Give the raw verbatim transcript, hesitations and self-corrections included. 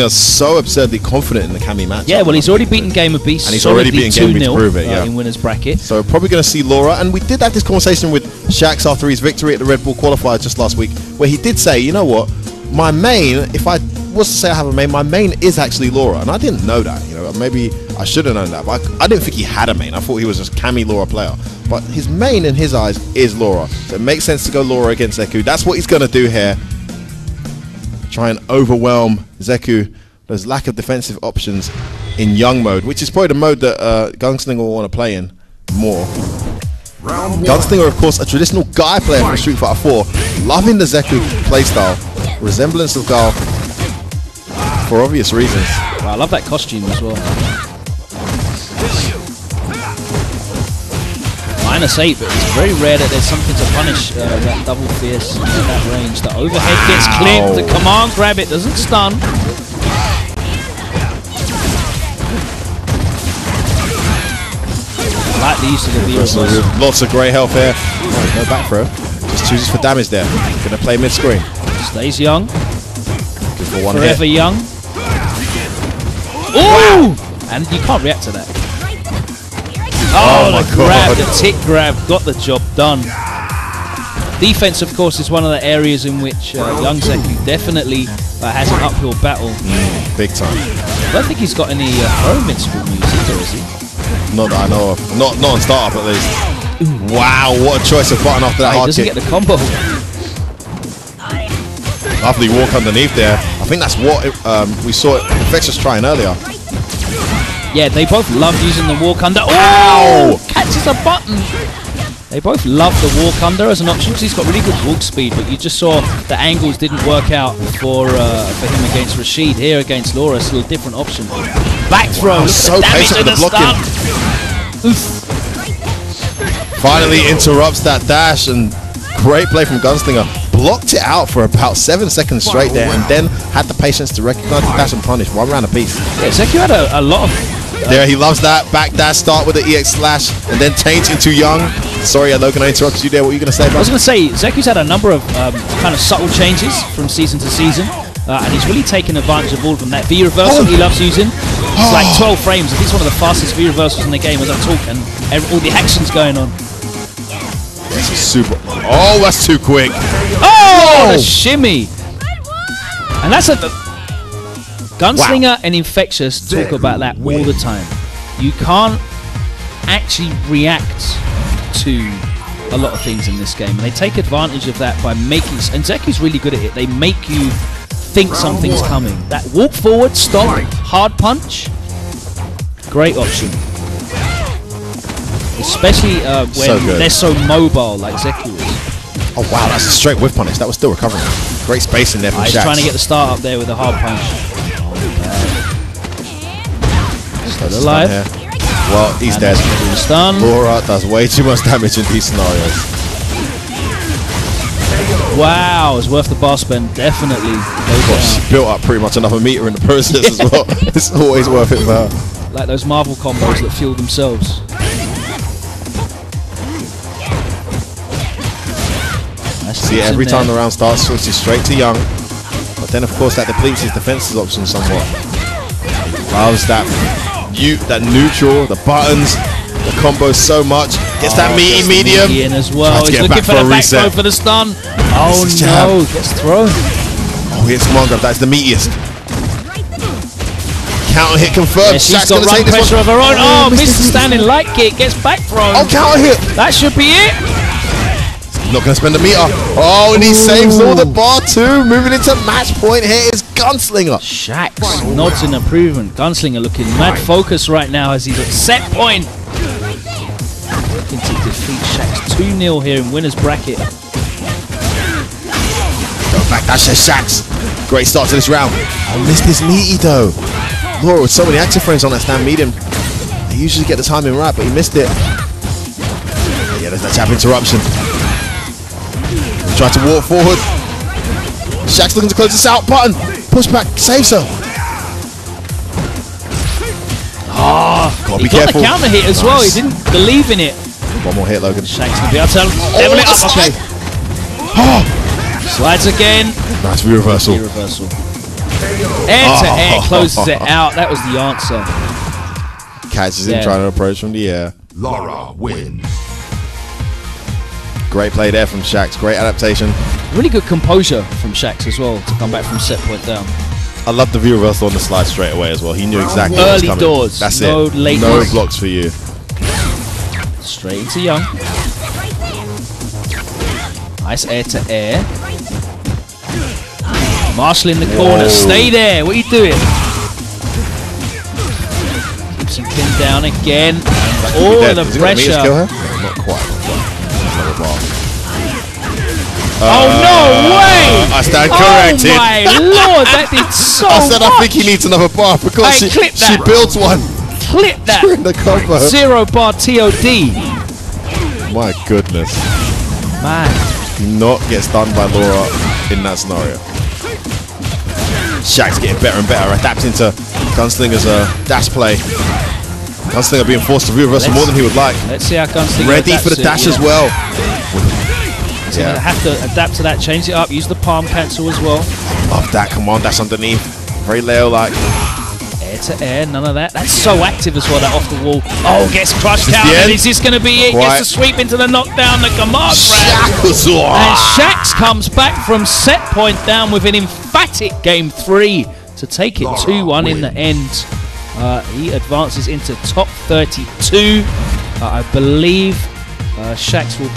Are so absurdly confident in the Cammy match. Yeah, well, he's already beaten Game of Beasts, and he's already beaten Game of Beasts to prove it, yeah. In winners bracket. So we're probably going to see Laura, and we did have this conversation with Shakz after his victory at the Red Bull qualifier just last week, where he did say, you know what, my main, if I was to say I have a main, my main is actually Laura, and I didn't know that. You know, maybe I should have known that, but I, I didn't think he had a main. I thought he was just Cammy Laura player, but his main in his eyes is Laura, so it makes sense to go Laura against Zeku. That's what he's going to do here. Try and overwhelm Zeku. There's lack of defensive options in young mode, which is probably the mode that uh, Gunslinger will want to play in more. Gunslinger, of course, a traditional guy player from Street Fighter four, loving the Zeku playstyle, resemblance of Gal, for obvious reasons. Wow, I love that costume as well. Minus eight, but it's very rare that there's something to punish uh, that double fierce in that range. The overhead gets clipped, the command grab, it doesn't stun. I like the use of the V R. Lots of grey health here. Oh, no back throw. Just chooses for damage there. Gonna play mid screen. Stays young. Good for one Forever hit. young. Ooh! And you can't react to that. Oh, oh, the grab, the tick grab, got the job done. Defense, of course, is one of the areas in which uh, young Zeku definitely uh, has an uphill battle. Mm, big time. I don't think he's got any pro mid-school moves either, is he? Not that I know of. Not, not on startup, at least. Ooh. Wow, what a choice of button after that hard kick. He doesn't get the combo. Lovely walk underneath there. I think that's what it, um, we saw Infexious trying earlier. Yeah, they both love using the walk under. Oh! Catches a button! They both love the walk under as an option because he's got really good walk speed, but you just saw the angles didn't work out for uh, for him against Rashid. Here against Laura, still a different option. Back throw! Wow, so patient with the blocking. Finally interrupts that dash, and great play from Gunslinger. Blocked it out for about seven seconds straight there, and then had the patience to recognise the dash and punish one round apiece. Yeah, Zeku had a, a lot of... There, he loves that. Back dash, start with the E X slash, and then change into Young. Sorry, I know, can I interrupt you there? What were you going to say, bro? I was going to say, Zeku's had a number of um, kind of subtle changes from season to season, uh, and he's really taken advantage of all of them. That V reversal oh. he loves using, it's oh. like twelve frames. I think it's one of the fastest V reversals in the game as I talk, and all the action's going on. This is super. Oh, that's too quick. Oh, oh. The shimmy. And that's a... Gunslinger wow. and Infectious talk Zeku about that win. all the time. You can't actually react to a lot of things in this game. And they take advantage of that by making... And Zeku's really good at it. They make you think Round something's one. coming. That walk forward, stop, Mike. hard punch. Great option. Especially uh, when so they're so mobile like Zeku is. Oh wow, that's a straight whip punish. That was still recovering. Great space in there from Shakz. He's trying to get the start up there with a hard punch. Still alive. Well, he's dead. Stun. Laura does way too much damage in these scenarios. Wow, it's worth the bar spend, definitely. She built up pretty much another meter in the process yeah. as well. It's always worth it for her. Like those Marvel combos that fuel themselves. See, every time the round starts, switches straight to Young. But then, of course, that depletes his defensive options somewhat. Loves that you, that neutral, the buttons, the combos so much. Gets oh, that meaty medium. medium as well. He's looking back for, for the back throw for the stun. Oh no, gets thrown. Oh, he hits command grab. That's the meatiest. Counter hit confirmed. Yeah, she's got run pressure of her own. Oh, oh missed the standing light kick. Gets back thrown. Oh, counter hit. That should be it. Not going to spend a meter. Oh, and he Ooh. saves all the bar too. Moving into match point here is Gunslinger. Shakz wow. nods in improvement. Gunslinger looking mad focus right now as he's at set point. Looking to defeat Shakz two nil here in winner's bracket. Go back, that's just Shakz. Great start to this round. I missed his meaty though. Laura with so many active frames on that stand medium. They usually get the timing right, but he missed it. But yeah, there's that tap interruption. Try to walk forward. Shakz looking to close this out. Button. Push back. Saves her. Ah, oh, gotta be careful. He got the counter hit as nice. well. He didn't believe in it. One more hit, Logan. Shakz gonna be able to level it up. Okay. Oh. Slides again. Nice reversal. Reversal. Air-to-air oh. closes it out. That was the answer. Catches him yeah. trying to approach from the air. Laura wins. Great play there from Shakz. Great adaptation. Really good composure from Shakz as well to come back from set point down. I love the reversal on the slide straight away as well. He knew exactly what was coming. Early doors. That's no it. Late no doors. Blocks for you. Straight into Young. Nice air to air. Marshall in the corner. Whoa. Stay there. What are you doing? Keeps him pinned down again. Oh, the pressure. Kill her? No, not quite. Not quite. Oh, uh, no way! I stand corrected. Oh, my Lord, that did so much. I said much. I think he needs another bar because hey, she, she builds one. Clip that. During the cover. Zero bar T O D. My goodness. Man. Not gets done by Laura in that scenario. Shakz getting better and better. Adapting to Gunslinga's uh, dash play. Gunslinger being forced to reverse more than he would like. Let's see how Gunslinger ready for the dash it, yeah. as well. So yeah. Have to adapt to that, change it up, use the palm cancel as well. Love that, come on, that's underneath. Very Leo-like. Air to air, none of that. That's so active as well, that off the wall. Oh, gets crushed out, and is this going to be it? Right. Gets a sweep into the knockdown, the command grab. And Shakz comes back from set point down with an emphatic game three to take it two one in the end. Uh, he advances into top thirty-two. Uh, I believe uh, Shakz will